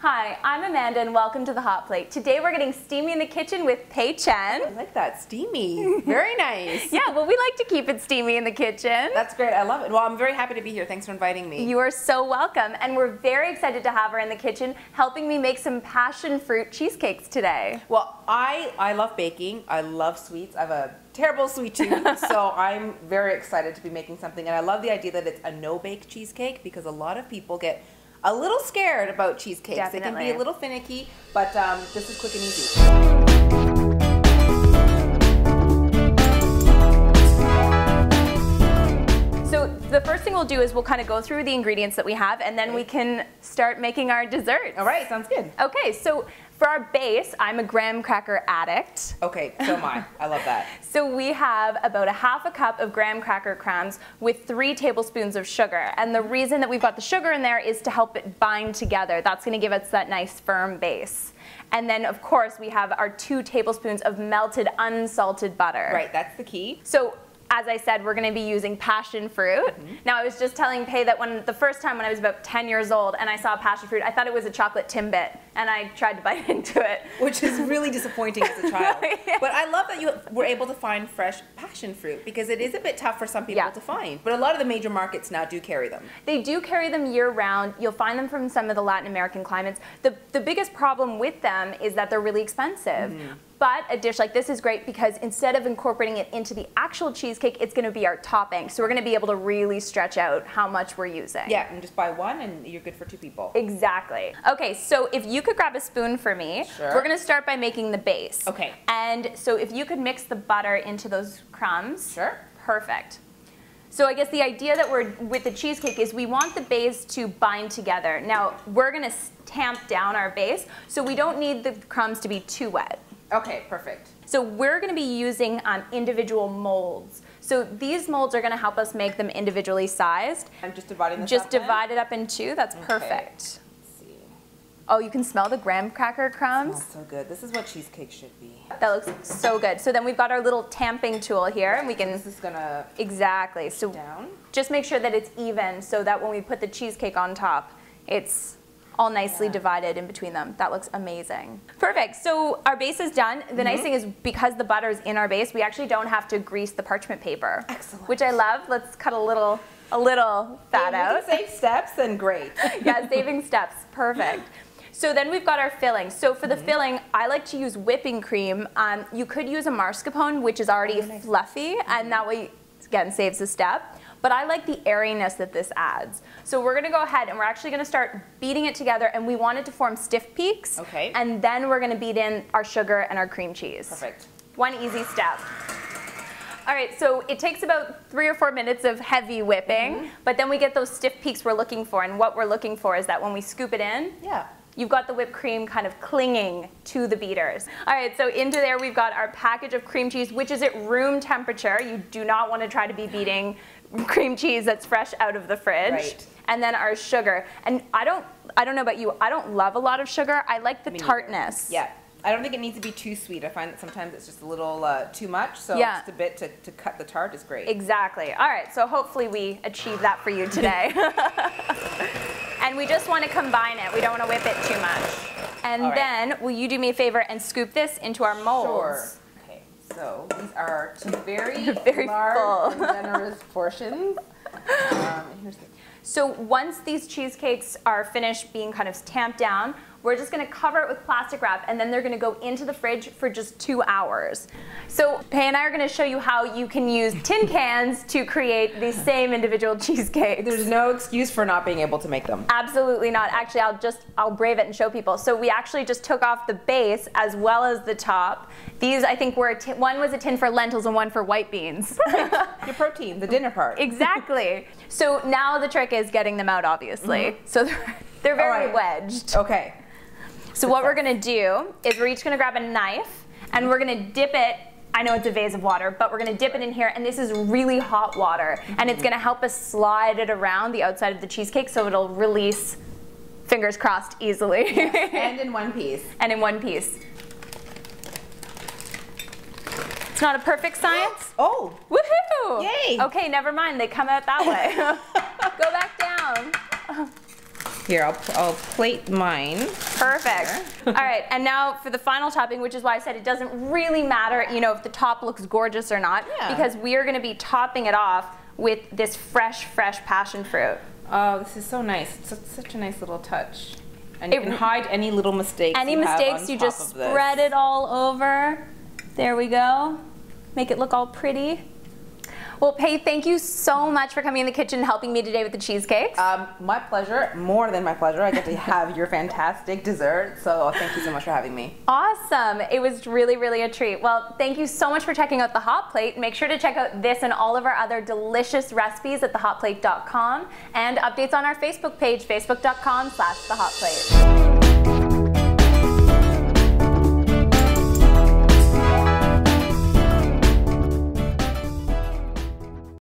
Hi, I'm Amanda and welcome to The Hot Plate. Today we're getting steamy in the kitchen with Pei Chen. I like that, steamy. Very nice. Yeah, well we like to keep it steamy in the kitchen. That's great, I love it. Well, I'm very happy to be here. Thanks for inviting me. You are so welcome, and we're very excited to have her in the kitchen helping me make some passion fruit cheesecakes today. Well, I love baking. I love sweets. I have a terrible sweet tooth, so I'm very excited to be making something, and I love the idea that it's a no-bake cheesecake because a lot of people get a little scared about cheesecakes. Definitely. They can be a little finicky, but this is quick and easy. The first thing we'll do is we'll kind of go through the ingredients that we have, and then we can start making our dessert. All right, sounds good. Okay, so for our base, I'm a graham cracker addict. Okay, so am I. I love that. So we have about a half a cup of graham cracker crumbs with 3 tablespoons of sugar. And the reason that we've got the sugar in there is to help it bind together. That's going to give us that nice firm base. And then, of course, we have our 2 tablespoons of melted unsalted butter. Right, that's the key. So, as I said, we're going to be using passion fruit. Mm-hmm. Now, I was just telling Pei that the first time when I was about 10 years old and I saw passion fruit, I thought it was a chocolate Timbit, and I tried to bite into it. Which is really disappointing as a child. Yeah. But I love that you were able to find fresh passion fruit, because it is a bit tough for some people to find. But a lot of the major markets now do carry them. They do carry them year-round. You'll find them from some of the Latin American climates. The biggest problem with them is that they're really expensive. Mm-hmm. But a dish like this is great because instead of incorporating it into the actual cheesecake, it's going to be our topping. So we're going to be able to really stretch out how much we're using. Yeah, and just buy one and you're good for 2 people. Exactly. Okay, so if you could grab a spoon for me, we're going to start by making the base. Okay. And so if you could mix the butter into those crumbs. Sure. Perfect. So I guess the idea that we're with the cheesecake is we want the base to bind together. Now, we're going to tamp down our base, so we don't need the crumbs to be too wet. Okay, perfect. So we're going to be using individual molds. So these molds are going to help us make them individually sized. I'm just dividing this up. Just divide it up in 2. That's perfect. Let's see. Oh, you can smell the graham cracker crumbs. It smells so good. This is what cheesecake should be. That looks so good. So then we've got our little tamping tool here, and we can. This is gonna. Exactly. So down. Just make sure that it's even, so that when we put the cheesecake on top, it's all nicely divided in between them. That looks amazing. Perfect, so our base is done. The nice thing is, because the butter's in our base, we actually don't have to grease the parchment paper. Excellent. Which I love. Let's cut a little fat out. Save steps, then great. Yeah, saving steps, perfect. So then we've got our filling. So for the filling, I like to use whipping cream. You could use a mascarpone, which is already fluffy, and that way, again, saves a step. But I like the airiness that this adds. So we're gonna go ahead and we're actually gonna start beating it together, and we want it to form stiff peaks. Okay. And then we're gonna beat in our sugar and our cream cheese. Perfect. One easy step. All right, so it takes about 3 or 4 minutes of heavy whipping, but then we get those stiff peaks we're looking for, and what we're looking for is that when we scoop it in, you've got the whipped cream kind of clinging to the beaters. All right, so into there we've got our package of cream cheese, which is at room temperature. You do not want to try to be beating cream cheese that's fresh out of the fridge. Right. And then our sugar. And I don't know about you, I don't love a lot of sugar. I like the tartness. Yeah. I don't think it needs to be too sweet. I find that sometimes it's just a little too much, so just a bit to cut the tart is great. Exactly. All right, so hopefully we achieve that for you today. And we just want to combine it. We don't want to whip it too much. And then, will you do me a favor and scoop this into our molds? Sure. Okay, so these are 2 very large and generous portions. Here's the... So once these cheesecakes are finished being kind of tamped down, we're just going to cover it with plastic wrap, and then they're going to go into the fridge for just 2 hours. So Pei and I are going to show you how you can use tin cans to create these same individual cheesecakes. There's no excuse for not being able to make them. Absolutely not. Actually, I'll brave it and show people. So we actually just took off the base as well as the top. These, I think, were one was a tin for lentils and one for white beans. Your protein, the dinner part. Exactly. So now the trick is getting them out, obviously. So they're very wedged. Okay. So what we're gonna do is we're each gonna grab a knife and we're gonna dip it, I know it's a vase of water, but we're gonna dip it in here, and this is really hot water, and it's gonna help us slide it around the outside of the cheesecake so it'll release, fingers crossed, easily. Yes. And in one piece. And in one piece. It's not a perfect science. Oh! Woohoo! Yay! Okay, never mind, they come out that way. Go back down. Here, I'll plate mine. Perfect. All right, and now for the final topping, which is why I said it doesn't really matter, you know, if the top looks gorgeous or not, because we are going to be topping it off with this fresh passion fruit. Oh, this is so nice. It's such a nice little touch. And you can hide any little mistakes. Any mistakes, you just spread it all over. There we go. Make it look all pretty. Well, Pei, thank you so much for coming in the kitchen and helping me today with the cheesecakes. My pleasure. More than my pleasure. I get to have your fantastic dessert, so thank you so much for having me. Awesome. It was really, really a treat. Well, thank you so much for checking out The Hot Plate. Make sure to check out this and all of our other delicious recipes at thehotplate.com and updates on our Facebook page, facebook.com/thehotplate.